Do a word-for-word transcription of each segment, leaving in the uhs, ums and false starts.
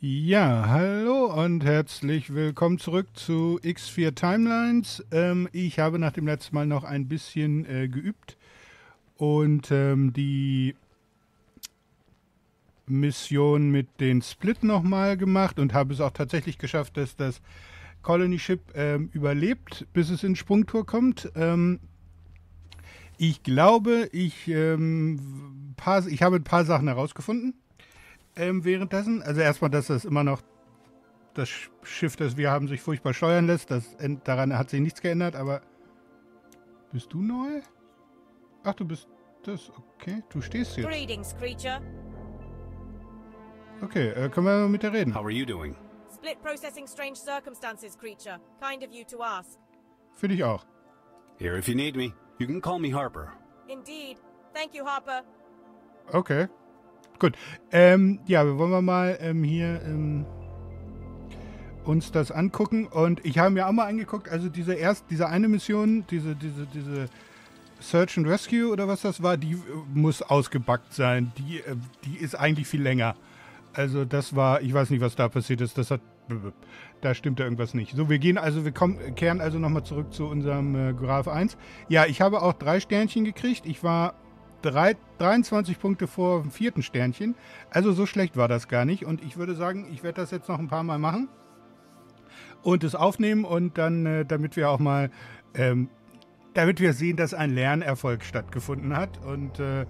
Ja, hallo und herzlich willkommen zurück zu X vier Timelines. Ähm, ich habe nach dem letzten Mal noch ein bisschen äh, geübt und ähm, die Mission mit den Split nochmal gemacht und habe es auch tatsächlich geschafft, dass das Colony Ship ähm, überlebt, bis es in Sprungtor kommt. Ähm, ich glaube, ich, ähm, paar, ich habe ein paar Sachen herausgefunden. Ähm, währenddessen, also erstmal, dass das immer noch das Schiff, das wir haben, sich furchtbar steuern lässt. Das, daran hat sich nichts geändert, aber bist du neu? Ach, du bist das, okay. Du stehst hier. Greetings, Creature. Okay, äh, können wir mit dir reden. How are you doing? Split processing strange circumstances, Creature. Kind of you to ask. Finde ich auch. Here if you need me. You can call me Harper. Indeed. Thank you, Harper. Okay. Gut, ähm, ja, wir wollen mal ähm, hier ähm, uns das angucken und ich habe mir auch mal angeguckt, also diese erst, diese eine Mission, diese, diese, diese Search and Rescue oder was das war, die äh, muss ausgebackt sein, die, äh, die ist eigentlich viel länger. Also das war, ich weiß nicht, was da passiert ist, das hat, da stimmt da irgendwas nicht. So, wir gehen also, wir kommen, kehren also nochmal zurück zu unserem äh, Graph eins. Ja, ich habe auch drei Sternchen gekriegt, ich war dreiundzwanzig Punkte vor dem vierten Sternchen. Also so schlecht war das gar nicht. Und ich würde sagen, ich werde das jetzt noch ein paar Mal machen und es aufnehmen und dann, damit wir auch mal, ähm, damit wir sehen, dass ein Lernerfolg stattgefunden hat. Und äh,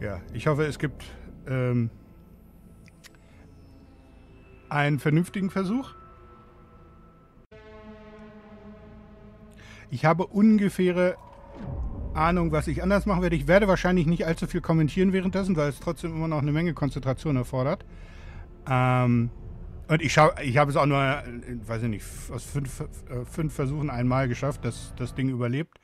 ja, ich hoffe, es gibt ähm, einen vernünftigen Versuch. Ich habe ungefähre Ahnung, was ich anders machen werde. Ich werde wahrscheinlich nicht allzu viel kommentieren währenddessen, weil es trotzdem immer noch eine Menge Konzentration erfordert. Ähm, und ich, ich habe es auch nur, weiß ich nicht, aus fünf, fünf Versuchen einmal geschafft, dass das Ding überlebt.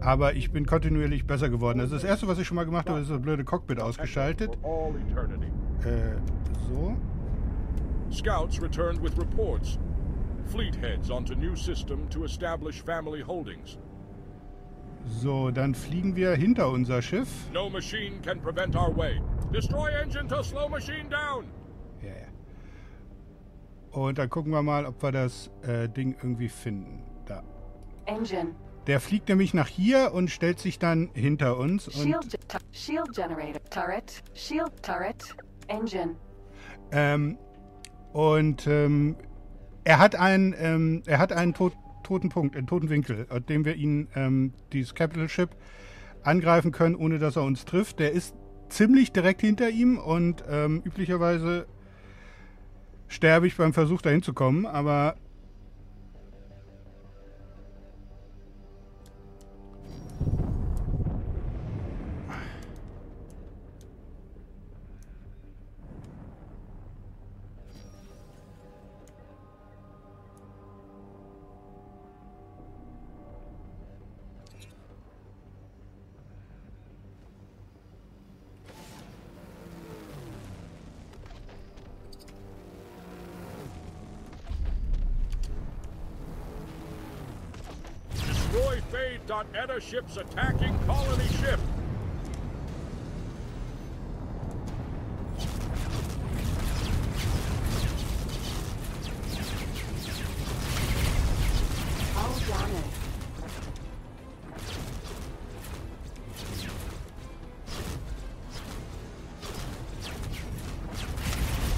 Aber ich bin kontinuierlich besser geworden. Also das Erste, was ich schon mal gemacht habe, ist das blöde Cockpit ausgeschaltet. Äh, so. Scouts returned with reports. Fleet heads onto new system to establish family holdings. So, dann fliegen wir hinter unser Schiff. No machine can prevent our way. Destroy engine to slow machine down. Ja, ja. Und dann gucken wir mal, ob wir das äh, Ding irgendwie finden. Da. Engine. Der fliegt nämlich nach hier und stellt sich dann hinter uns. Und Shield, Shield Generator. Turret. Shield Turret. Engine. Ähm, und ähm, er hat einen, ähm, er hat einen Tod. toten Punkt, einen toten Winkel, aus dem wir ihn, ähm, dieses Capital Ship, angreifen können, ohne dass er uns trifft. Der ist ziemlich direkt hinter ihm und ähm, üblicherweise sterbe ich beim Versuch, dahin zu kommen, aber ships attacking colony ship.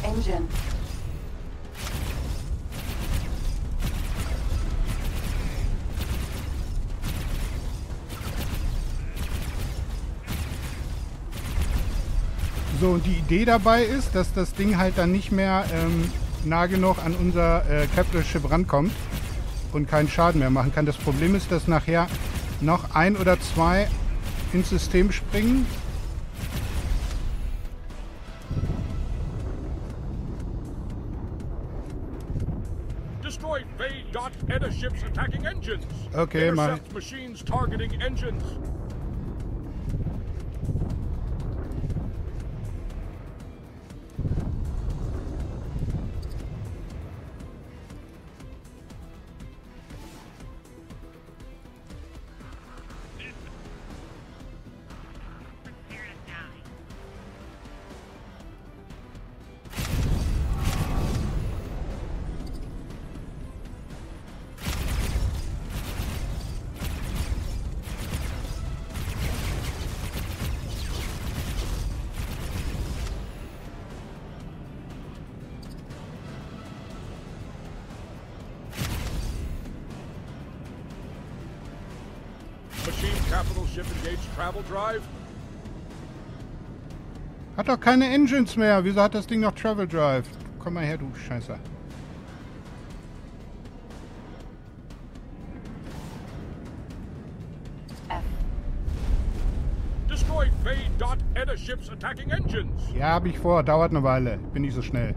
Engine. So, und die Idee dabei ist, dass das Ding halt dann nicht mehr ähm, nah genug an unser äh, Capital Ship rankommt und keinen Schaden mehr machen kann. Das Problem ist, dass nachher noch ein oder zwei ins System springen. Okay, mal. Hat doch keine Engines mehr. Wieso hat das Ding noch Travel Drive? Komm mal her, du Scheißer. Ja, hab ich vor. Dauert eine Weile. Bin nicht so schnell.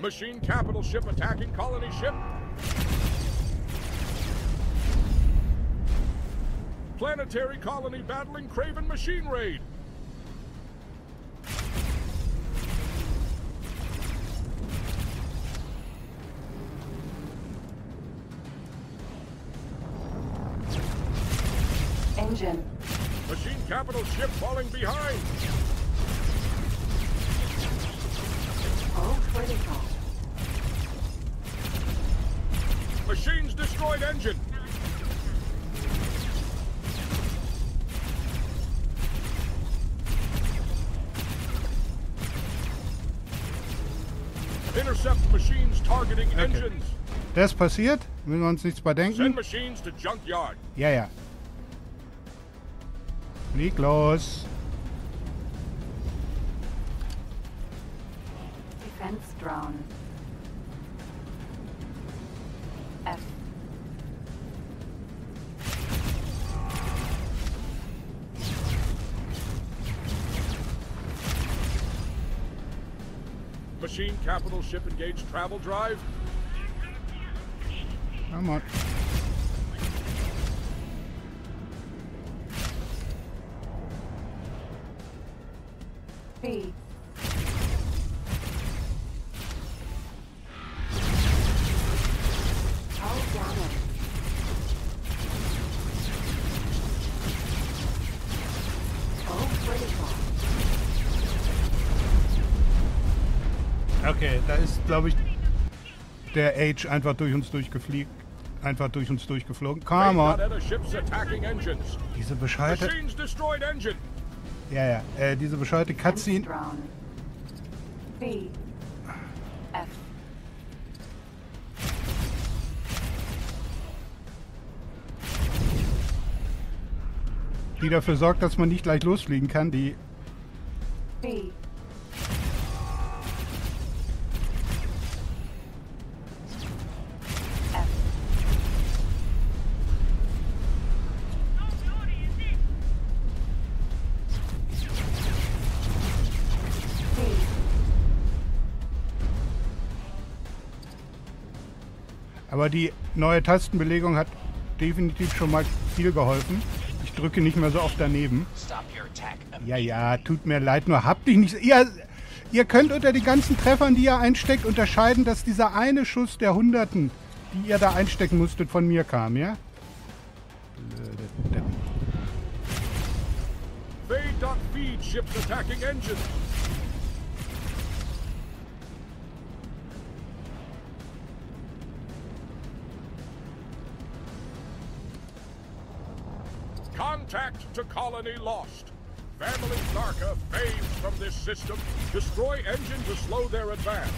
Machine capital ship attacking colony ship. Planetary colony battling Kraven machine raid. Engine. Machine capital ship falling behind. Machines destroyed engine. Intercept machines targeting engines. Das passiert, müssen wir uns nichts bei denken. Send machines to junkyard. Ja, ja. Flieg los. Drown. F. Machine capital ship engage travel drive. Come on. B. Okay, da ist, glaube ich, der Age einfach durch uns durchgefliegt, einfach durch uns durchgeflogen. Come on. Diese bescheuerte... Ja, ja, äh, diese bescheuerte Cutscene. B. F. Die dafür sorgt, dass man nicht gleich losfliegen kann, die... B. Aber die neue Tastenbelegung hat definitiv schon mal viel geholfen. Ich drücke nicht mehr so oft daneben. Ja, ja, tut mir leid, nur habt dich nicht... Ihr, ihr könnt unter den ganzen Treffern, die ihr einsteckt, unterscheiden, dass dieser eine Schuss der Hunderten, die ihr da einstecken musstet, von mir kam, ja? Blöde Deppen. Contact to colony lost. Family Tharka faves from this system. Destroy engine to slow their advance.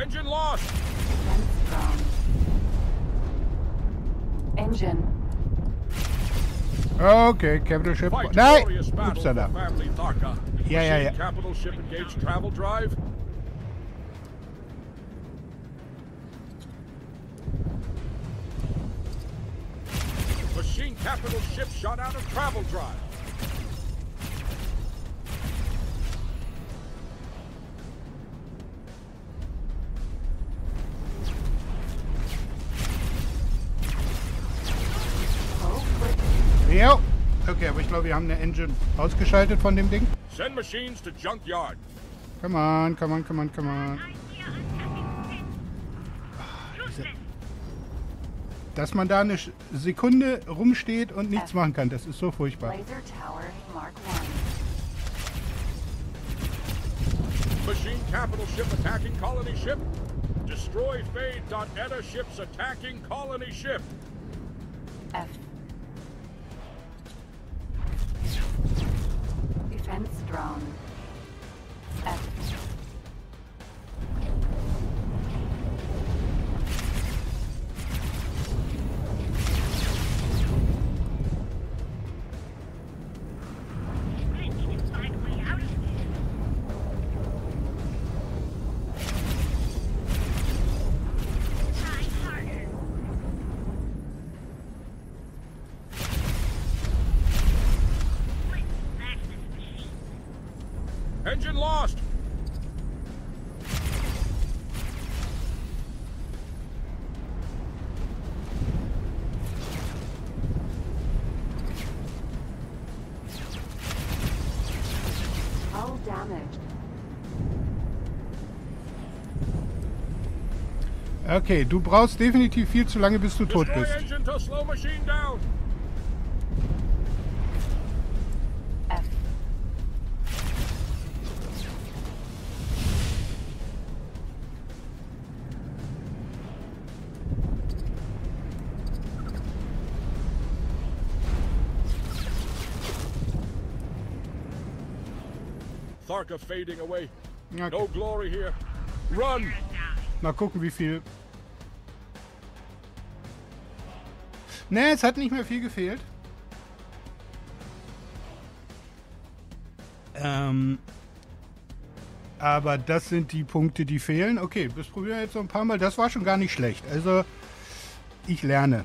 Engine lost. Engine. Okay, capital ship. Nein! Ups, da. Ja, ja, ja. Capital ship engaged travel drive. Capital ship shot out of travel drive. Ja, okay, aber ich glaube, wir haben eine Engine ausgeschaltet von dem Ding. Send machines to junkyard. Come on, come on, come on, come on. Dass man da eine Sekunde rumsteht und nichts machen kann, das ist so furchtbar. Machine capital ship attacking colony ship. Destroy Fade.Eta ships attacking colony ship. F. Defense drone. F. Engine lost! All damaged. Okay, du brauchst definitiv viel zu lange, bis du tot bist. Fading away. Okay. No glory here. Run. Mal gucken, wie viel. Ne, es hat nicht mehr viel gefehlt. Ähm, aber das sind die Punkte, die fehlen. Okay, das probieren wir jetzt noch ein paar Mal. Das war schon gar nicht schlecht. Also, ich lerne.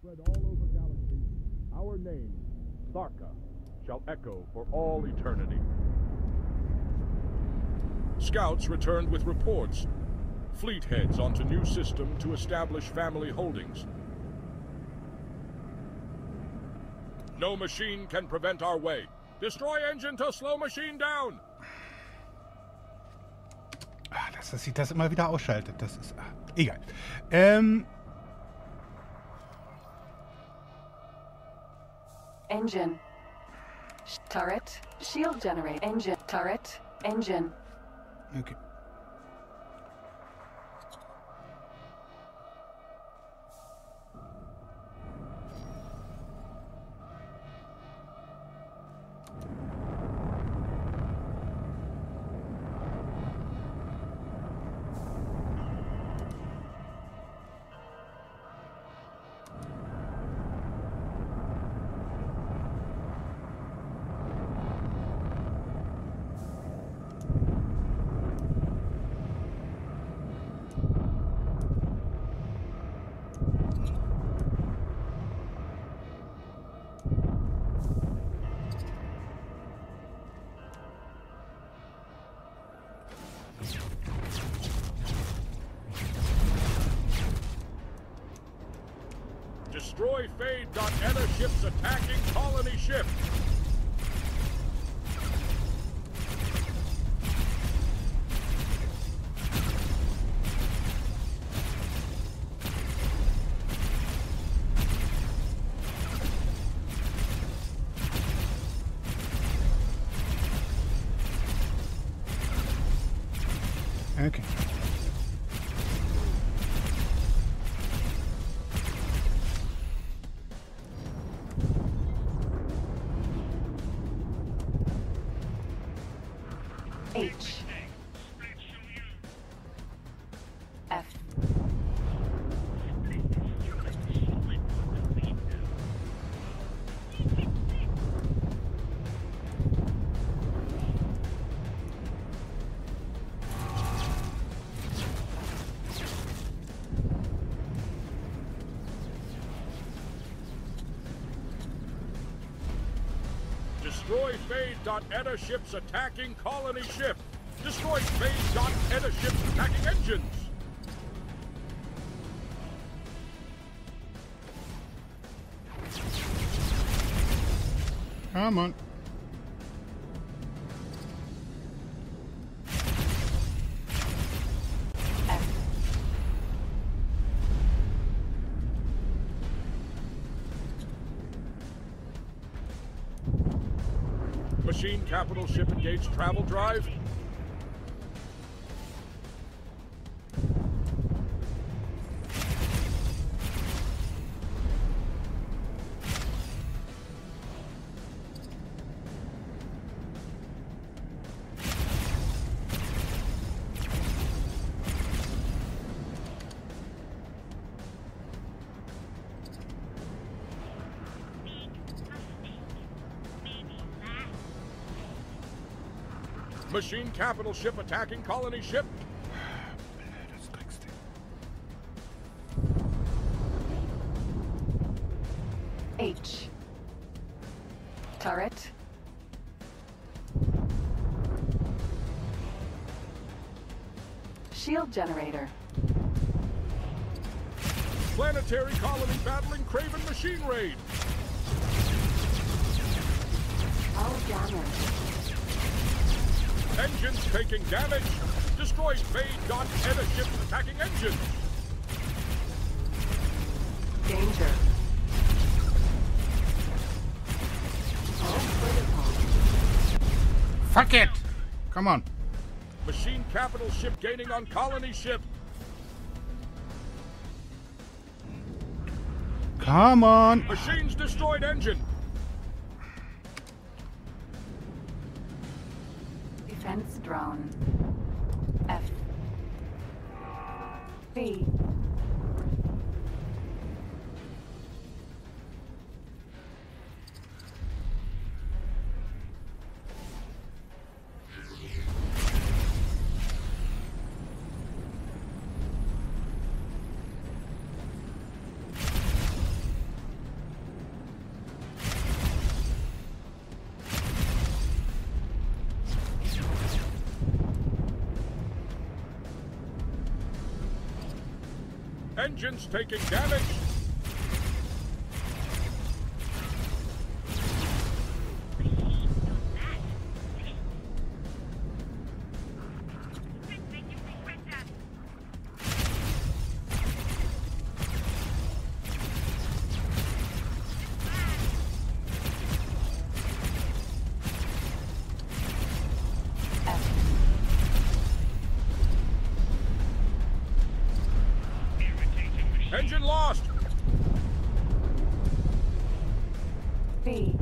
Spread all over galaxy, our name, Tharka, shall echo for all eternity. Scouts returned with reports. Fleet heads onto new system to establish family holdings. No machine can prevent our way. Destroy engine to slow machine down. Ah, dass das sich das immer wieder ausschaltet, das ist ah, egal. Ähm Engine. Turret. Shield generate. Engine. Turret. Engine. Okay. Destroy Fade.Eta ships attacking colony ship. Okay. Destroy Fade.Eta ships attacking colony ship. Destroy Fade.Eta ships attacking engines. Come on. machine, capital ship engage travel drive. Machine capital ship attacking colony ship. H. Turret. Shield generator. Planetary colony battling Kraven machine raid. All damage. Engines taking damage. Destroys Bay dot E D A ships attacking engines. Danger. Fuck it! Come on. Machine capital ship gaining on colony ship. Come on. Machines destroyed engine. Defense drone. F. B. Engines taking damage. Engine lost. B.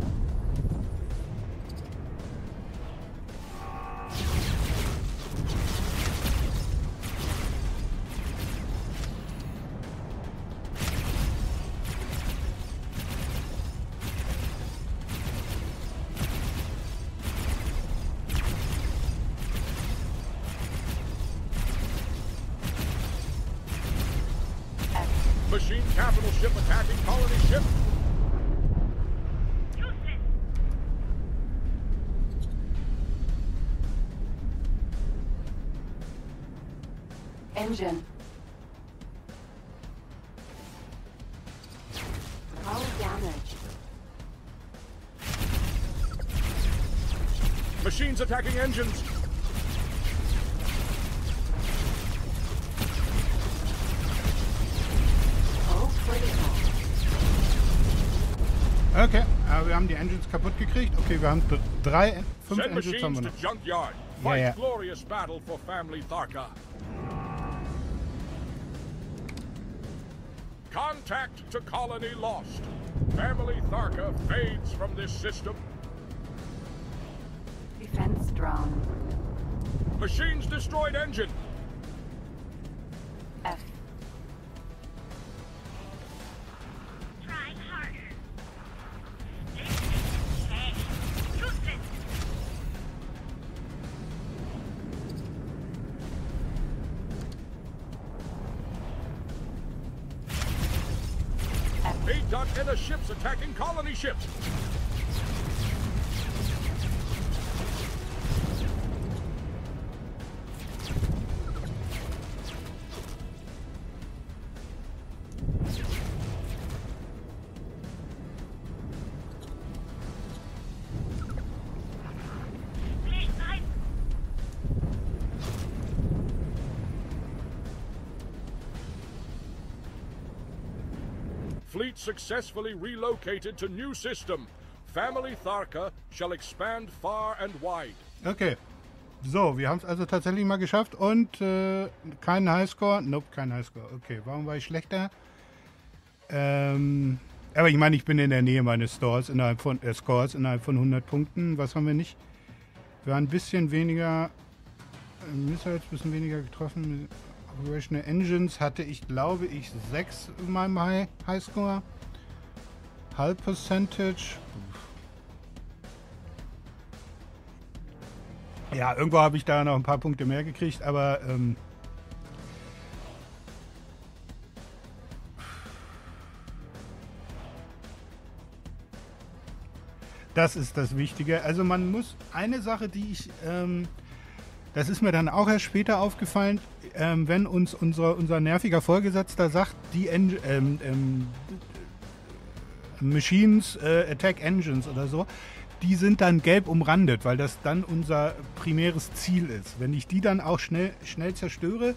Machine capital ship attacking colony ship. Engine. All damage. Machines attacking engines. Okay, aber wir haben die Engines kaputt gekriegt. Okay, wir haben drei, fünf Send Engines haben wir noch. Ja, ja. Contact to colony lost. Family Tharka fades from this system. Defense drone. Machines destroyed engine. F. Bay dot E D A ships attacking colony ships. Fleet successfully relocated to new system. Family Tharka shall expand far and wide. Okay. So, wir haben es also tatsächlich mal geschafft und äh, keinen Highscore. Nope, kein Highscore. Okay, warum war ich schlechter? Ähm, aber ich meine, ich bin in der Nähe meines Stores innerhalb von, äh, Scores innerhalb von hundert Punkten. Was haben wir nicht? Wir waren ein bisschen weniger Missiles, ein bisschen weniger getroffen. Operational Engines hatte ich, glaube ich, sechs in meinem High Highscore. Halb Percentage. Ja, irgendwo habe ich da noch ein paar Punkte mehr gekriegt, aber ähm, das ist das Wichtige. Also man muss eine Sache, die ich, ähm, das ist mir dann auch erst später aufgefallen, ähm, wenn uns unsere, unser nerviger Vorgesetzter sagt, die Eng ähm, ähm, Machines, äh, Attack Engines oder so, die sind dann gelb umrandet, weil das dann unser primäres Ziel ist. Wenn ich die dann auch schnell, schnell zerstöre,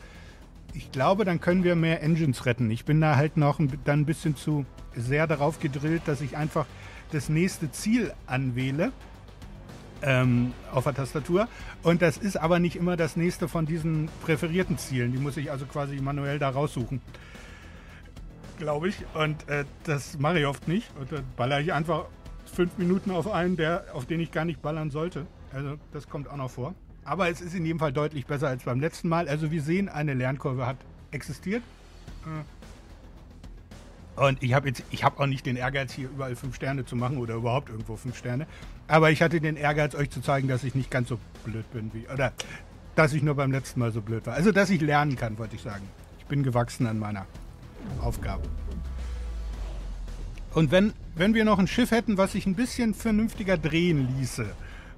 ich glaube, dann können wir mehr Engines retten. Ich bin da halt noch ein, dann ein bisschen zu sehr darauf gedrillt, dass ich einfach das nächste Ziel anwähle ähm, auf der Tastatur. Und das ist aber nicht immer das nächste von diesen präferierten Zielen. Die muss ich also quasi manuell da raussuchen, glaube ich. Und äh, das mache ich oft nicht. Und dann baller ich einfach fünf Minuten auf einen, der, auf den ich gar nicht ballern sollte. Also das kommt auch noch vor. Aber es ist in jedem Fall deutlich besser als beim letzten Mal. Also wir sehen, eine Lernkurve hat existiert. Und ich habe jetzt, ich habe auch nicht den Ehrgeiz, hier überall fünf Sterne zu machen oder überhaupt irgendwo fünf Sterne. Aber ich hatte den Ehrgeiz, euch zu zeigen, dass ich nicht ganz so blöd bin wie, oder dass ich nur beim letzten Mal so blöd war. Also dass ich lernen kann, wollte ich sagen. Ich bin gewachsen an meiner Aufgabe. Und wenn, wenn wir noch ein Schiff hätten, was sich ein bisschen vernünftiger drehen ließe,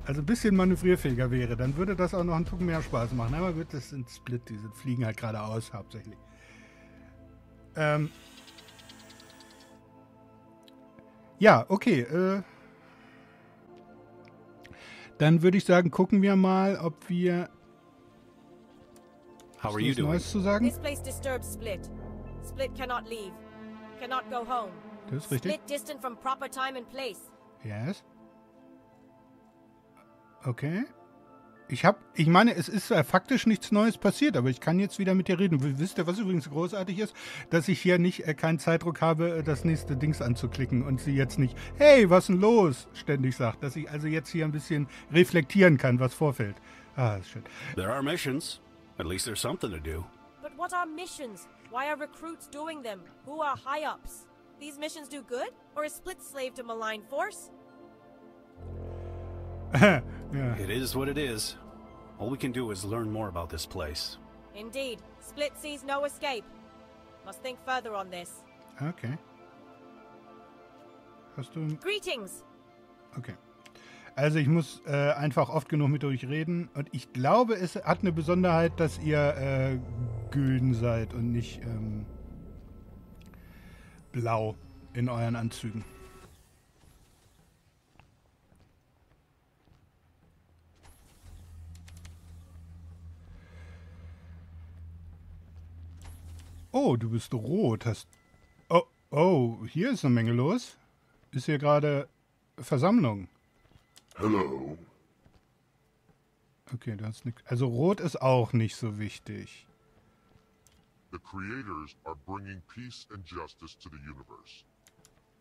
also ein bisschen manövrierfähiger wäre, dann würde das auch noch einen Tucken mehr Spaß machen. Aber gut, das sind Split, die sind, fliegen halt geradeaus hauptsächlich. Ähm ja, okay. Äh dann würde ich sagen, gucken wir mal, ob wir... How are you doing? Neues zu sagen? This place disturbs Split. Split cannot leave. Cannot go home. Das ist richtig. Yes. Okay. Ich habe, ich meine, es ist äh, faktisch nichts Neues passiert, aber ich kann jetzt wieder mit dir reden. Wisst ihr, was übrigens großartig ist? Dass ich hier nicht äh, keinen Zeitdruck habe, das nächste Dings anzuklicken und sie jetzt nicht, hey, was denn los, ständig sagt. Dass ich also jetzt hier ein bisschen reflektieren kann, was vorfällt. Ah, ist schön. There are missions. At least there's something to do. But what are missions? Why are recruits doing them? Who are high-ups? These missions do good, or a split slave to malign force? Yeah. It is what it is. All we can do is learn more about this place. Indeed. Split sees no escape. Must think further on this. Okay. Hast du... Greetings! Okay. Also ich muss äh, einfach oft genug mit euch reden. Und ich glaube, es hat eine Besonderheit, dass ihr äh, Gülden seid und nicht... Ähm blau in euren Anzügen. Oh, du bist rot. Hast oh, oh, hier ist eine Menge los. Ist hier gerade Versammlung. Hallo. Okay, du hast nichts. Also rot ist auch nicht so wichtig. The creators are bringing peace and justice to the universe.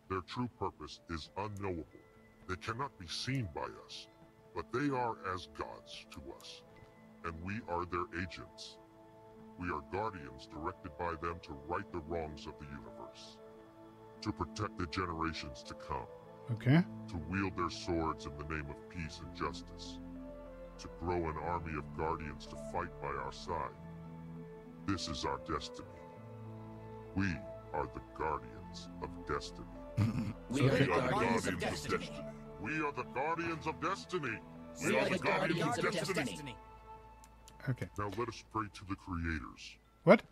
Their true purpose is unknowable. They cannot be seen by us, but they are as gods to us, and we are their agents. We are guardians directed by them to right the wrongs of the universe, to protect the generations to come, okay, to wield their swords in the name of peace and justice, to grow an army of guardians to fight by our side. This is our destiny. We are the guardians of destiny. We are the guardians of destiny. We are the guardians of destiny. We are the guardians of destiny. Okay. Now let us pray to the creators. What?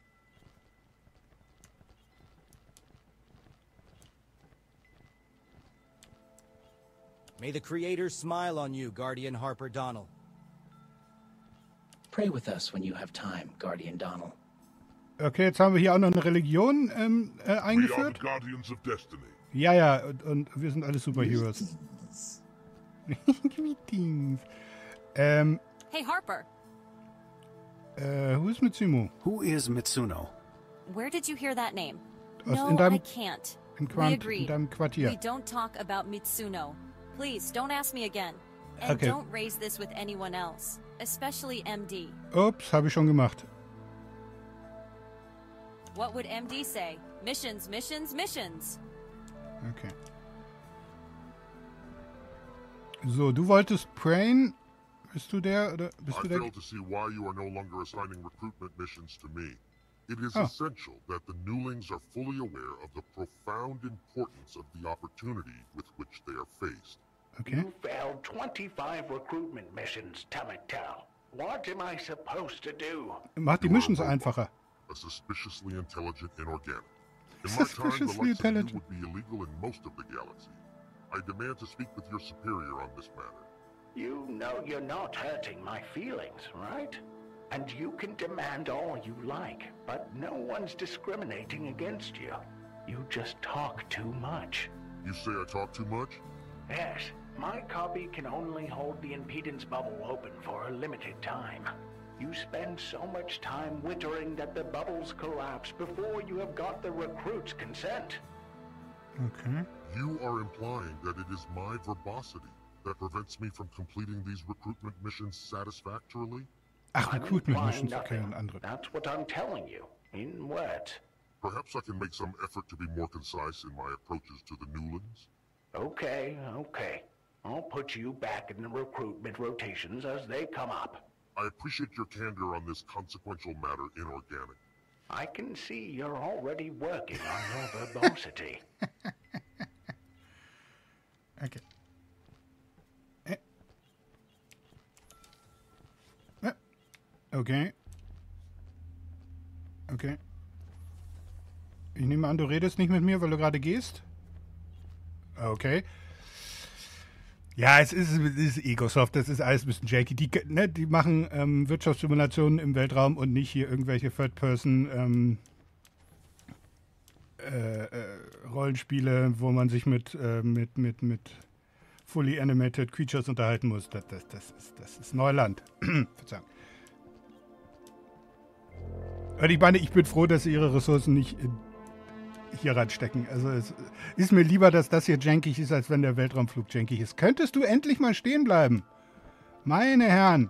May the creators smile on you, Guardian Harper Donnell. Pray with us when you have time, Guardian Donnell. Okay, jetzt haben wir hier auch noch eine Religion ähm, äh, eingeführt. Ja, ja, und, und wir sind alle Superheroes. Greetings. ähm, hey Harper. Äh, who is Mitsuno? Who is Mitsuno? Where did you hear that name? Aus, no, in deinem, I can't. In, Quant, we agreed. In deinem Quartier. We don't talk about Mitsuno. Please, don't ask me again. And okay. Don't raise this with anyone else, especially M D. Ups, habe ich schon gemacht. What would M D say? Missions, missions, missions. Okay. So, du wolltest Prain. Bist du der oder bist du der? I fail to see why you are no longer assigning recruitment missions to me. It is oh. essential that the newlings are fully aware of the profound importance of the opportunity with which they are faced. Okay. You failed twenty-five recruitment missions, Tamatel. What am I supposed to do? Mach die Missions einfacher. A suspiciously intelligent inorganic. In my time, the likes of you would be illegal in most of the galaxy. I demand to speak with your superior on this matter. You know you're not hurting my feelings, right? And you can demand all you like, but no one's discriminating against you. You just talk too much. You say I talk too much? Yes. My copy can only hold the impedance bubble open for a limited time. You spend so much time whittering that the bubbles collapse before you have got the recruit's consent. Okay. You are implying that it is my verbosity that prevents me from completing these recruitment missions satisfactorily? Ach, recruitment missions, okay, and andere. That's what I'm telling you, in words. Perhaps I can make some effort to be more concise in my approaches to the newlands? Okay, okay. I'll put you back in the recruitment rotations as they come up. I appreciate your candor on this consequential matter, inorganic. I can see you're already working on your verbosity. Okay. Eh. Eh. Okay. Okay. Ich nehme an, du redest nicht mit mir, weil du gerade gehst. Okay. Ja, es ist, es ist Egosoft, das ist alles ein bisschen janky. Die, ne, die machen ähm, Wirtschaftssimulationen im Weltraum und nicht hier irgendwelche Third-Person ähm, äh, äh, Rollenspiele, wo man sich mit, äh, mit, mit, mit fully animated Creatures unterhalten muss. Das, das, das, ist, das ist Neuland. Verzeihung. Und ich meine, ich bin froh, dass sie ihre Ressourcen nicht in hier reinstecken. Also es ist mir lieber, dass das hier jankig ist, als wenn der Weltraumflug jankig ist. Könntest du endlich mal stehen bleiben? Meine Herren.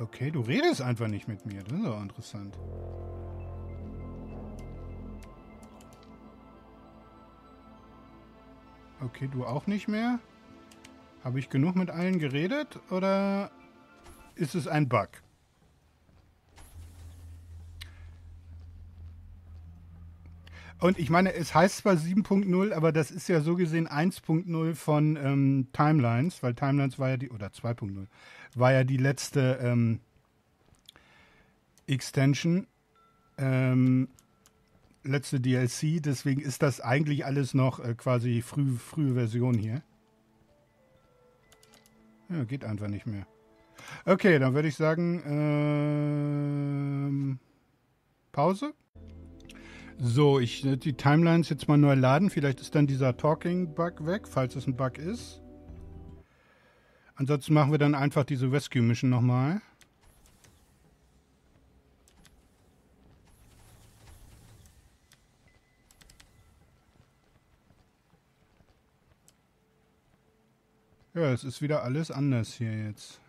Okay, du redest einfach nicht mit mir. Das ist auch interessant. Okay, du auch nicht mehr? Habe ich genug mit allen geredet? Oder ist es ein Bug? Und ich meine, es heißt zwar sieben Punkt null, aber das ist ja so gesehen eins Punkt null von ähm, Timelines, weil Timelines war ja die, oder zwei Punkt null, war ja die letzte ähm, Extension, ähm, letzte D L C, deswegen ist das eigentlich alles noch äh, quasi früh, frühe Version hier. Ja, geht einfach nicht mehr. Okay, dann würde ich sagen, ähm, Pause. So, ich die Timelines jetzt mal neu laden. Vielleicht ist dann dieser Talking-Bug weg, falls es ein Bug ist. Ansonsten machen wir dann einfach diese Rescue-Mission nochmal. Ja, es ist wieder alles anders hier jetzt.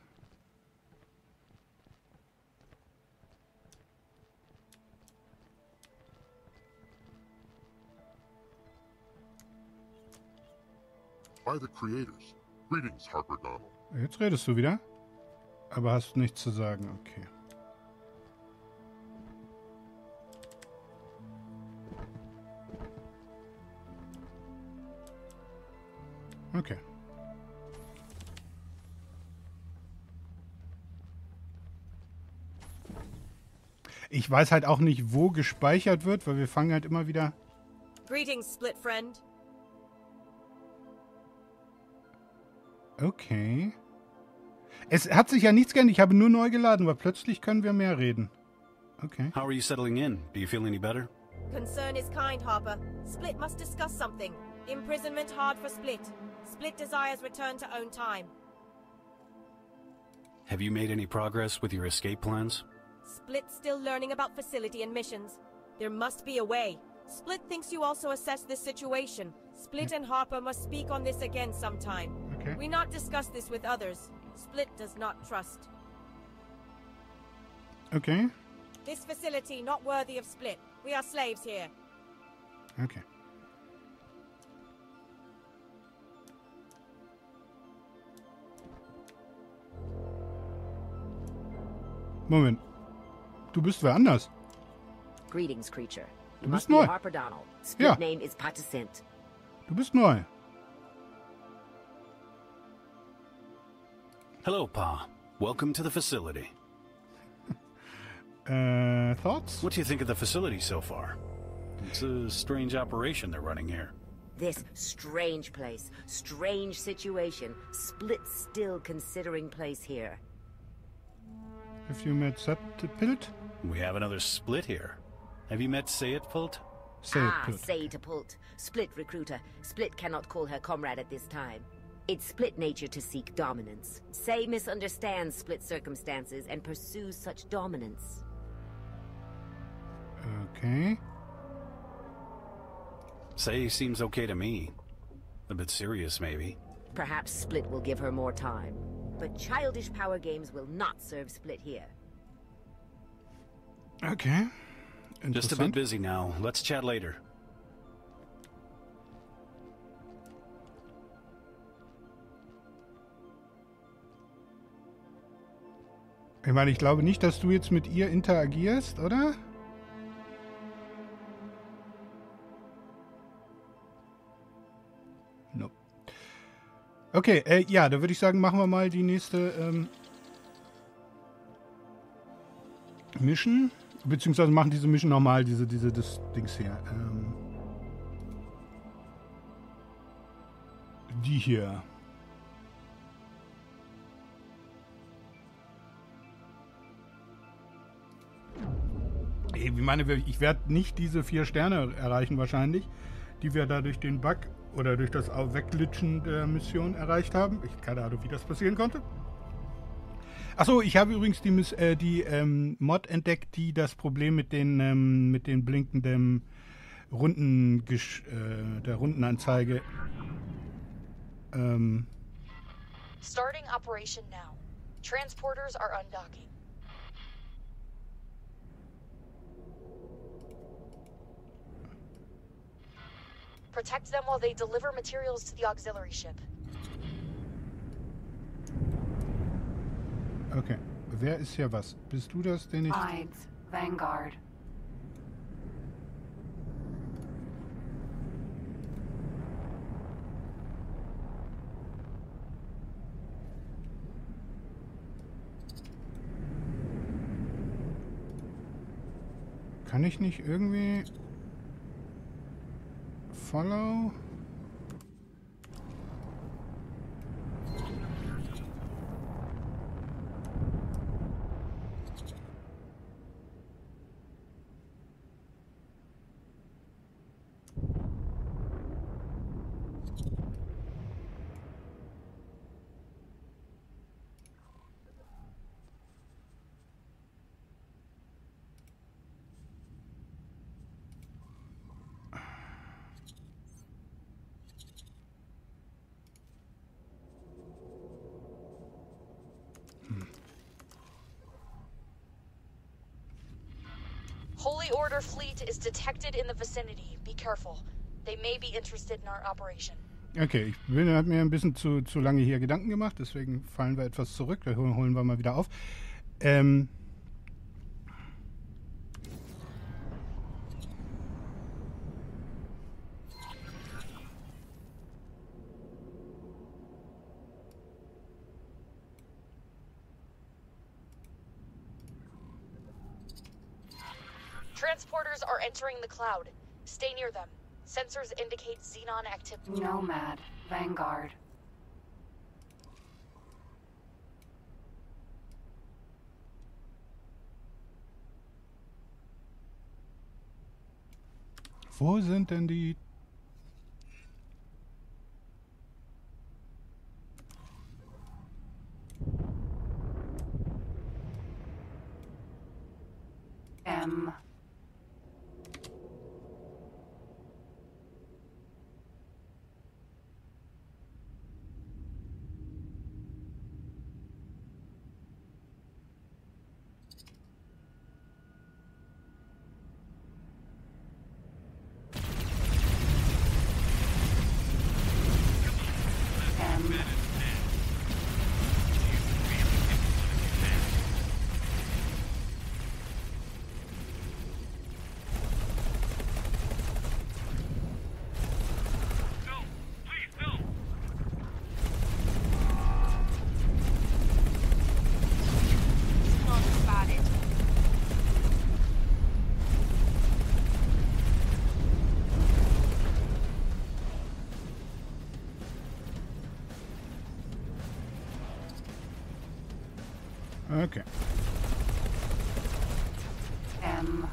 By the creators. Greetings, Harper Donald. Jetzt redest du wieder, aber hast nichts zu sagen, okay. Okay. Ich weiß halt auch nicht, wo gespeichert wird, weil wir fangen halt immer wieder... Greetings, Split Friend. Okay. Es hat sich ja nichts geändert. Ich habe nur neu geladen, weil plötzlich können wir mehr reden. Okay. How are you settling in? Do you feel any better? Concern is kind, Harper. Split must discuss something. Imprisonment hard for Split. Split desires return to own time. Have you made any progress with your escape plans? Split's still learning about facility and missions. There must be a way. Split thinks you also assessed this situation. Split and Harper must speak on this again sometime. Okay. We not discuss this with others. Split does not trust. Okay. This facility not worthy of Split. We are slaves here. Okay. Moment. Du bist wer anders. Greetings, creature. Du bist neu. Ja. Du bist neu. Hello, Pa. Welcome to the facility. Uh, thoughts? What do you think of the facility so far? It's a strange operation they're running here. This strange place, strange situation. Split still considering place here. Have you met Septipilt? We have another Split here. Have you met Sayetpult? Ah, Sayetpult. Split recruiter. Split cannot call her comrade at this time. It's Split nature to seek dominance. Say misunderstands Split circumstances and pursues such dominance. Okay. Say seems okay to me. A bit serious, maybe. Perhaps Split will give her more time. But childish power games will not serve Split here. Okay. Just a bit busy now. Let's chat later. Ich meine, ich glaube nicht, dass du jetzt mit ihr interagierst, oder? Nope. Okay, äh, ja, da würde ich sagen, machen wir mal die nächste ähm, Mission. Beziehungsweise machen diese Mission nochmal, diese, diese, das Dings hier. Ähm, die hier. Ich meine, ich werde nicht diese vier Sterne erreichen wahrscheinlich, die wir da durch den Bug oder durch das Wegglitschen der Mission erreicht haben. Ich keine Ahnung, wie das passieren konnte. Achso, ich habe übrigens die, äh, die ähm, Mod entdeckt, die das Problem mit den, ähm, mit den blinkenden Runden, äh, der Rundenanzeige. Ähm, Starting operation now. Transporters are undocking. Protect them while they deliver materials to the auxiliary ship. Okay. Wer ist hier was? Bist du das, den ich... Eins, Vanguard. Kann ich nicht irgendwie... Follow... Holy Order Fleet is detected in the vicinity. Be careful. They may be interested in our operation. Okay, ich bin, hat mir ein bisschen zu, zu lange hier Gedanken gemacht, deswegen fallen wir etwas zurück. Da holen wir mal wieder auf. Ähm Transporters are entering the cloud. Stay near them. Sensors indicate xenon activity. Nomad, Vanguard. Wo sind denn die... Ähm... Okay. Ähm.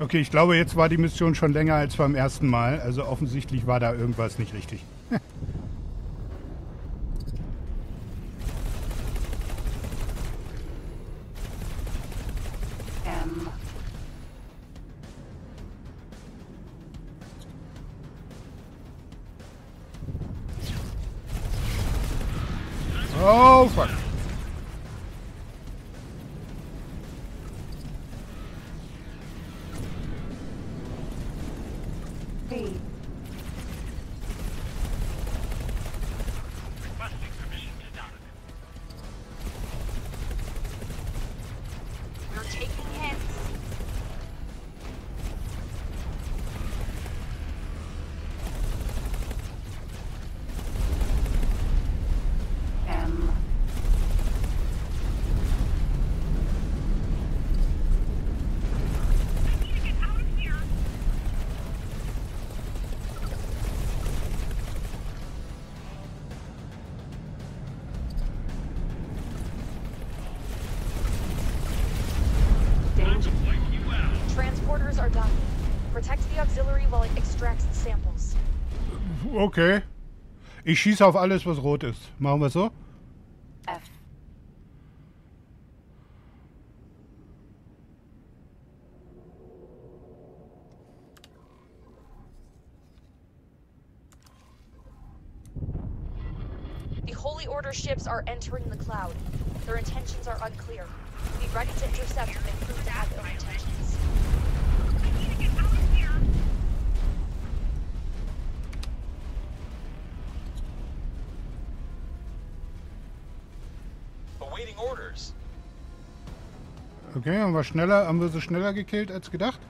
Okay, ich glaube, jetzt war die Mission schon länger als beim ersten Mal. Also offensichtlich war da irgendwas nicht richtig. Okay. Ich schieße auf alles, was rot ist. Machen wir es so? F. The Holy Order ships are entering the cloud. Their intentions are unclear. Be ready to intercept and prove that their intentions. Okay, haben wir schneller, haben wir sie schneller gekillt als gedacht?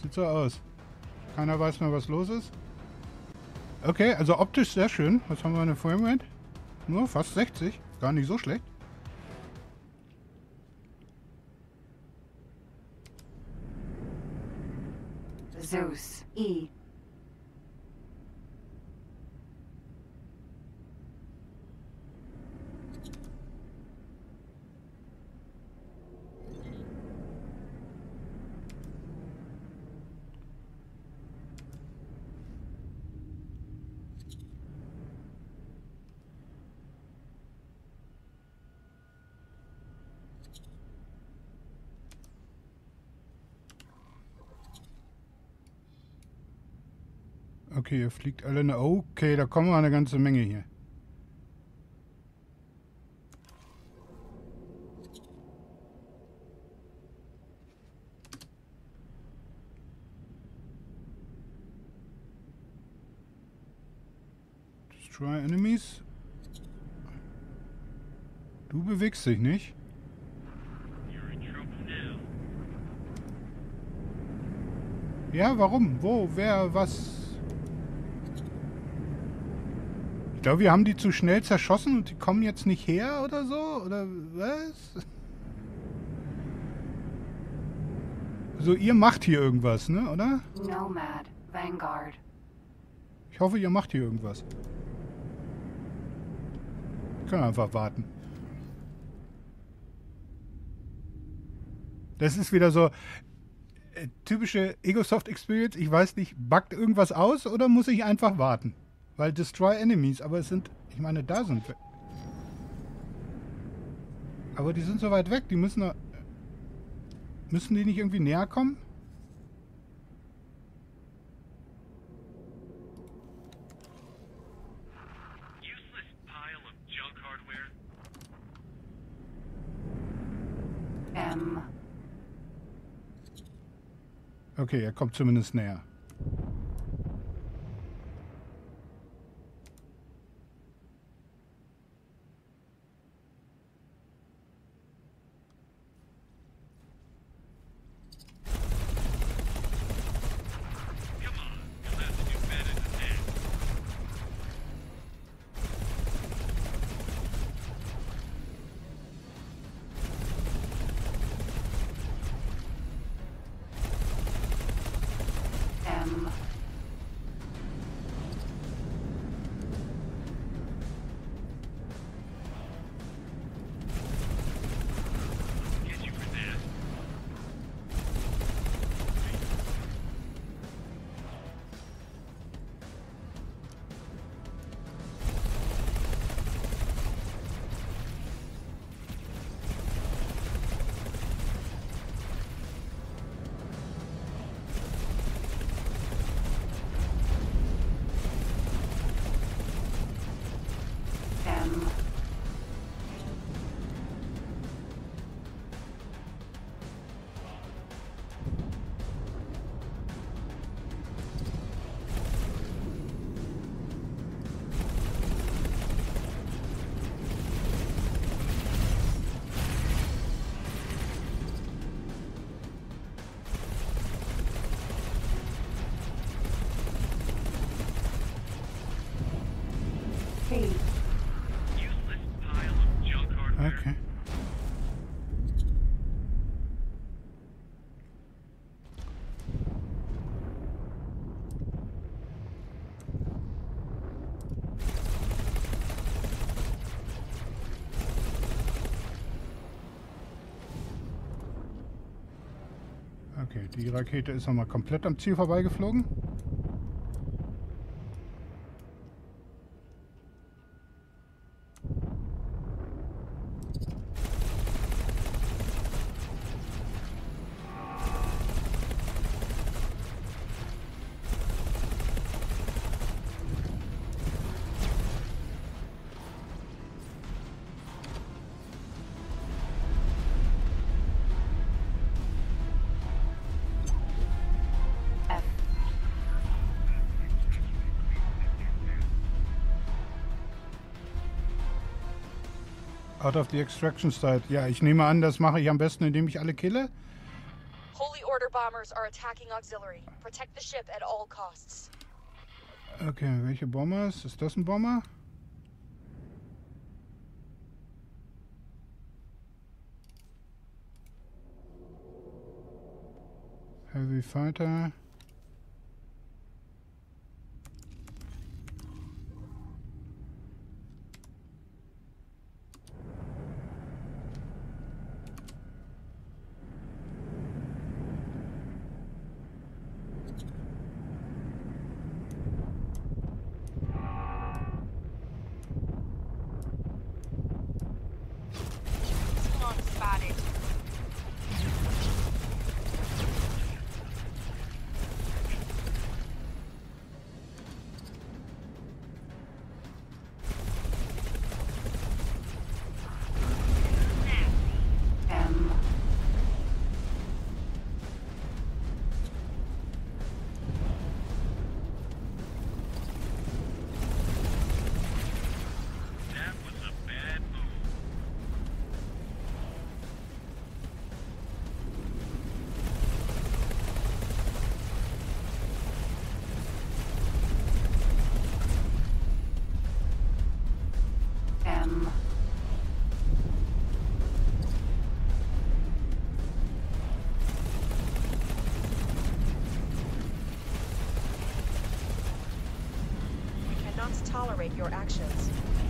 Sieht so aus. Keiner weiß mehr, was los ist. Okay, also optisch sehr schön. Was haben wir in der Framerate? Nur fast sechzig. Gar nicht so schlecht. Zeus E. Okay, hier fliegt alle eine... Okay, da kommen wir eine ganze Menge hier. Try Enemies. Du bewegst dich nicht. Ja, warum? Wo? Wer? Was? Ich glaube, wir haben die zu schnell zerschossen und die kommen jetzt nicht her oder so? Oder was? Also ihr macht hier irgendwas, ne? Oder? Nomad, Vanguard. Ich hoffe, ihr macht hier irgendwas. Wir können einfach warten. Das ist wieder so äh, typische Egosoft Experience. Ich weiß nicht, buggt irgendwas aus oder muss ich einfach warten? Weil Destroy Enemies, aber es sind, ich meine, da sind wir. Aber die sind so weit weg, die müssen da, müssen die nicht irgendwie näher kommen? Okay, er kommt zumindest näher. Okay. Okay, die Rakete ist nochmal komplett am Ziel vorbeigeflogen. Out of the extraction site. Ja, ich nehme an, das mache ich am besten, indem ich alle kille. Holy Order Bombers are attacking Auxiliary. Protect the ship at all costs. Okay, welche Bombers? Ist das ein Bomber? Heavy Fighter.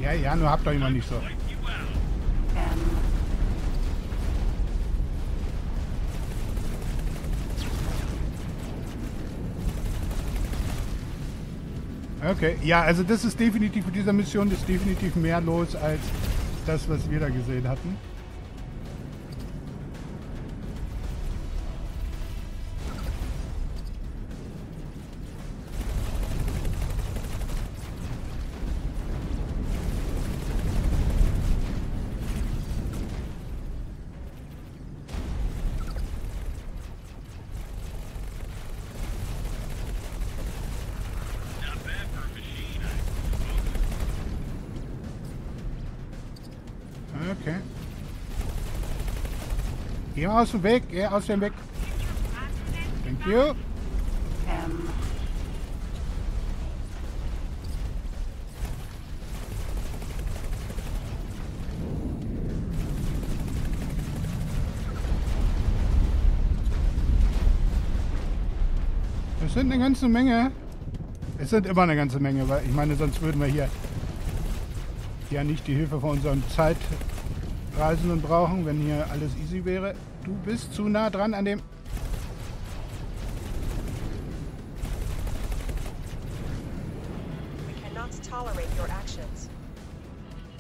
Ja, ja, nur habt doch immer nicht so. Okay, ja, also das ist definitiv, mit dieser Mission ist definitiv mehr los als das, was wir da gesehen hatten. Aus dem Weg, ja, aus dem Weg. Thank you. Es sind eine ganze Menge. Es sind immer eine ganze Menge, weil ich meine, sonst würden wir hier ja nicht die Hilfe von unseren Zeitreisenden brauchen, wenn hier alles easy wäre. Du bist zu nah dran an dem...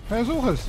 Versuch es!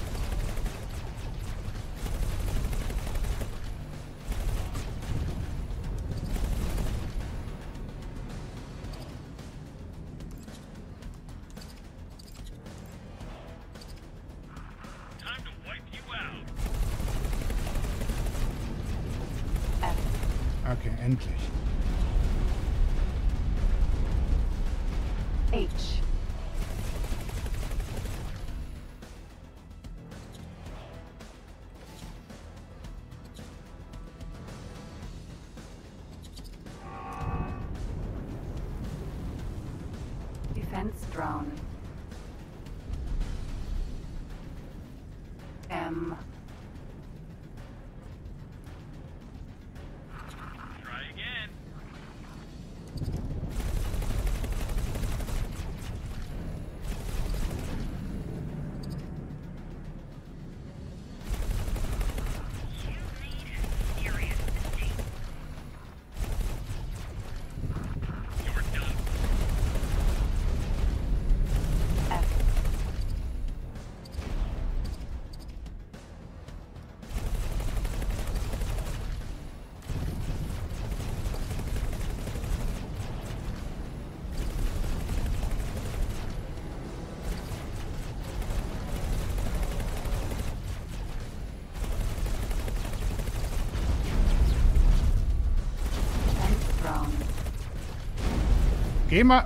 Geh mal.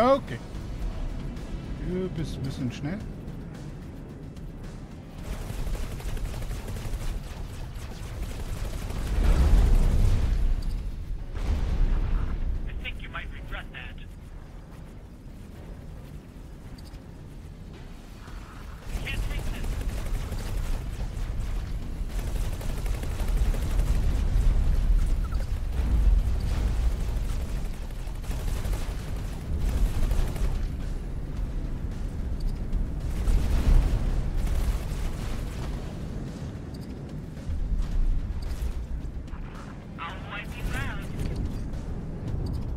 Okay. Du bist ein bisschen schnell.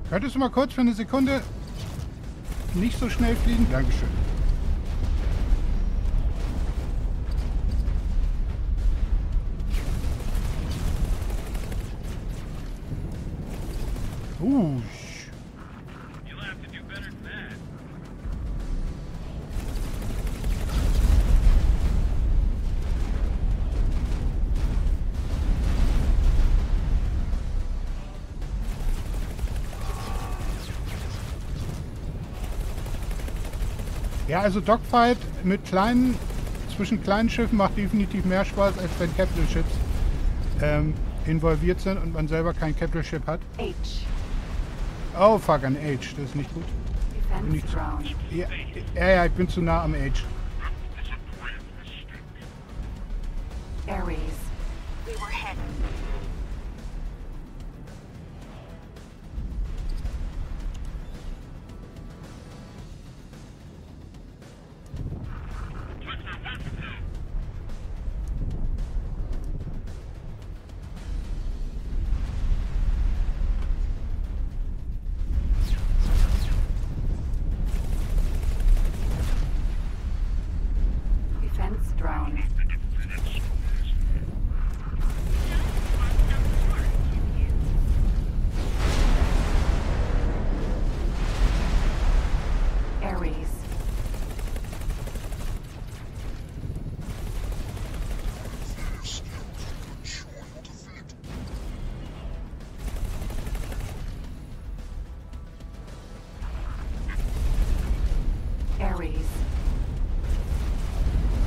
Könntest du mal kurz für eine Sekunde nicht so schnell fliegen? Dankeschön. Uh. Ja, also Dogfight mit kleinen, zwischen kleinen Schiffen macht definitiv mehr Spaß, als wenn Capital Ships ähm, involviert sind und man selber kein Capital Ship hat. H. Oh, fuck, an H. Das ist nicht gut. Bin ich zu, ja, ja, ja, ich bin zu nah am H. Ares. We were headed.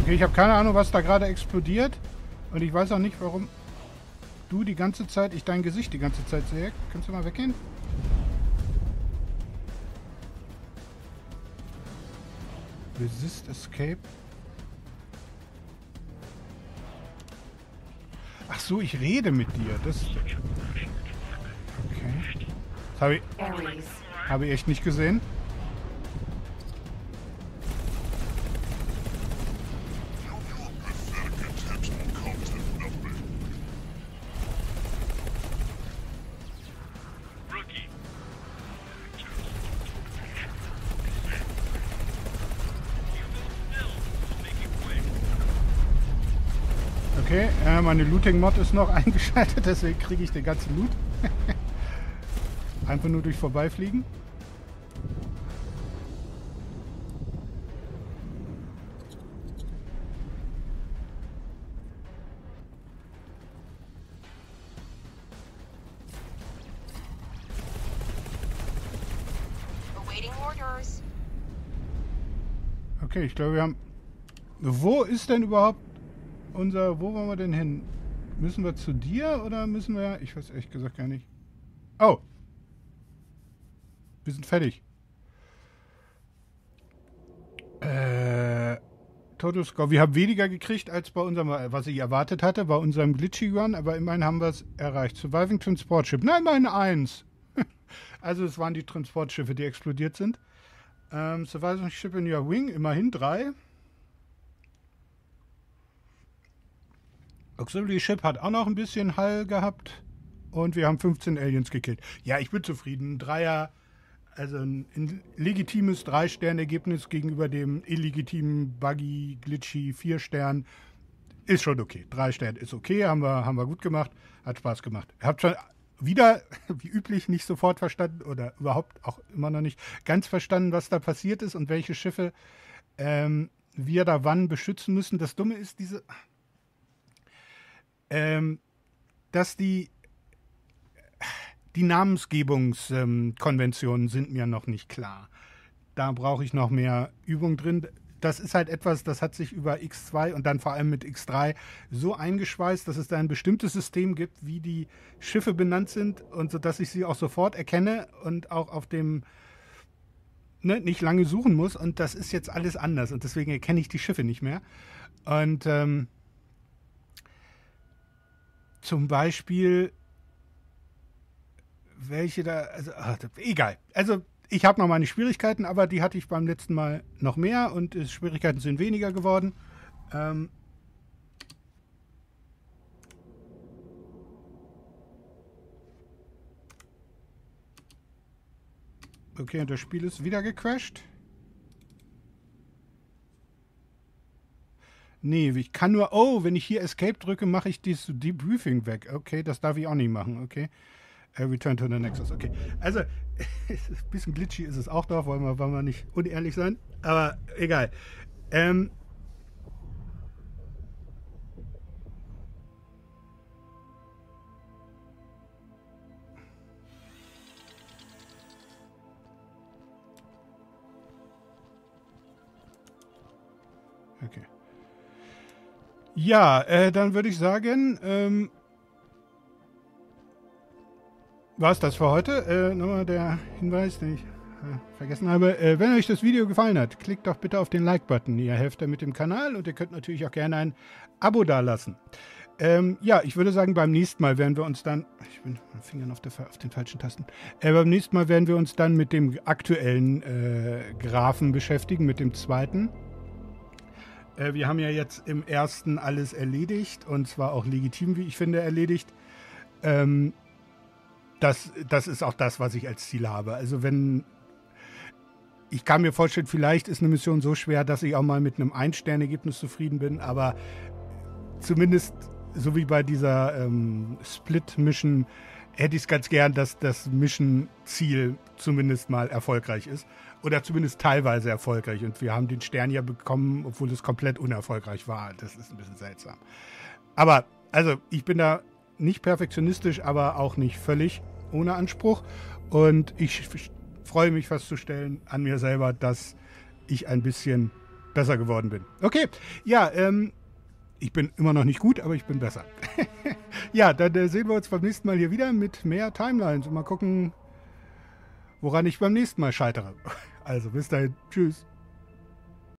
Ich habe keine Ahnung, was da gerade explodiert und ich weiß auch nicht, warum du die ganze Zeit, ich dein Gesicht die ganze Zeit sehe. Kannst du mal weggehen? Resist Escape. Ach so, ich rede mit dir. Das. Okay. Das habe ich, hab ich echt nicht gesehen. Meine Looting-Mod ist noch eingeschaltet, deswegen kriege ich den ganzen Loot. Einfach nur durch Vorbeifliegen. Okay, ich glaube, wir haben... Wo ist denn überhaupt... Unser, wo wollen wir denn hin? Müssen wir zu dir oder müssen wir... Ich weiß ehrlich gesagt gar nicht. Oh! Wir sind fertig. Äh, Total Score. Wir haben weniger gekriegt, als bei unserem, was ich erwartet hatte, bei unserem Glitchy Run, aber immerhin haben wir es erreicht. Surviving Transport Ship. Nein, nein, eins! Also es waren die Transportschiffe, die explodiert sind. Ähm, Surviving Ship in Your Wing, immerhin drei. Auxiliary Ship hat auch noch ein bisschen Hall gehabt und wir haben fünfzehn Aliens gekillt. Ja, ich bin zufrieden. Ein Dreier, also ein, ein legitimes drei Sterne Ergebnis gegenüber dem illegitimen Buggy, Glitchy, vier Stern. Ist schon okay. drei Sterne ist okay, haben wir, haben wir gut gemacht, hat Spaß gemacht. Ihr habt schon wieder, wie üblich, nicht sofort verstanden oder überhaupt auch immer noch nicht ganz verstanden, was da passiert ist und welche Schiffe ähm, wir da wann beschützen müssen. Das Dumme ist, diese... Ähm, dass die, die Namensgebungskonventionen ähm, sind mir noch nicht klar. Da brauche ich noch mehr Übung drin. Das ist halt etwas, das hat sich über X zwei und dann vor allem mit X drei so eingeschweißt, dass es da ein bestimmtes System gibt, wie die Schiffe benannt sind und so, dass ich sie auch sofort erkenne und auch auf dem, ne, nicht lange suchen muss. Und das ist jetzt alles anders und deswegen erkenne ich die Schiffe nicht mehr. Und ähm, zum Beispiel, welche da, also ach, egal. Also ich habe noch meine Schwierigkeiten, aber die hatte ich beim letzten Mal noch mehr und äh, Schwierigkeiten sind weniger geworden. Ähm okay, und das Spiel ist wieder gecrashed. Nee, ich kann nur... Oh, wenn ich hier Escape drücke, mache ich dieses Debriefing weg. Okay, das darf ich auch nicht machen. Okay. Uh, return to the Nexus. Okay. Also, ein bisschen glitchy ist es auch drauf. Wollen wir, wollen wir nicht unehrlich sein. Aber egal. Ähm, Okay. Ja, äh, dann würde ich sagen, ähm, war es das für heute. Äh, nochmal der Hinweis, den ich äh, vergessen habe. Äh, wenn euch das Video gefallen hat, klickt doch bitte auf den Like-Button. Ihr helft damit dem Kanal und ihr könnt natürlich auch gerne ein Abo dalassen. Ähm, ja, ich würde sagen, beim nächsten Mal werden wir uns dann... Ich bin mit den Fingern auf, der, auf den falschen Tasten. Äh, beim nächsten Mal werden wir uns dann mit dem aktuellen äh, Graphen beschäftigen, mit dem zweiten. Äh, wir haben ja jetzt im ersten alles erledigt und zwar auch legitim, wie ich finde, erledigt. Ähm, das, das ist auch das, was ich als Ziel habe. Also wenn... Ich kann mir vorstellen, vielleicht ist eine Mission so schwer, dass ich auch mal mit einem Ein-Stern-Ergebnis zufrieden bin, aber zumindest... So wie bei dieser ähm, Split-Mission hätte ich es ganz gern, dass das Mission-Ziel zumindest mal erfolgreich ist. Oder zumindest teilweise erfolgreich. Und wir haben den Stern ja bekommen, obwohl es komplett unerfolgreich war. Das ist ein bisschen seltsam. Aber, also, ich bin da nicht perfektionistisch, aber auch nicht völlig ohne Anspruch. Und ich freue mich festzustellen an mir selber, dass ich ein bisschen besser geworden bin. Okay, ja, ähm... ich bin immer noch nicht gut, aber ich bin besser. Ja, dann äh, sehen wir uns beim nächsten Mal hier wieder mit mehr Timelines. Und mal gucken, woran ich beim nächsten Mal scheitere. Also bis dahin. Tschüss.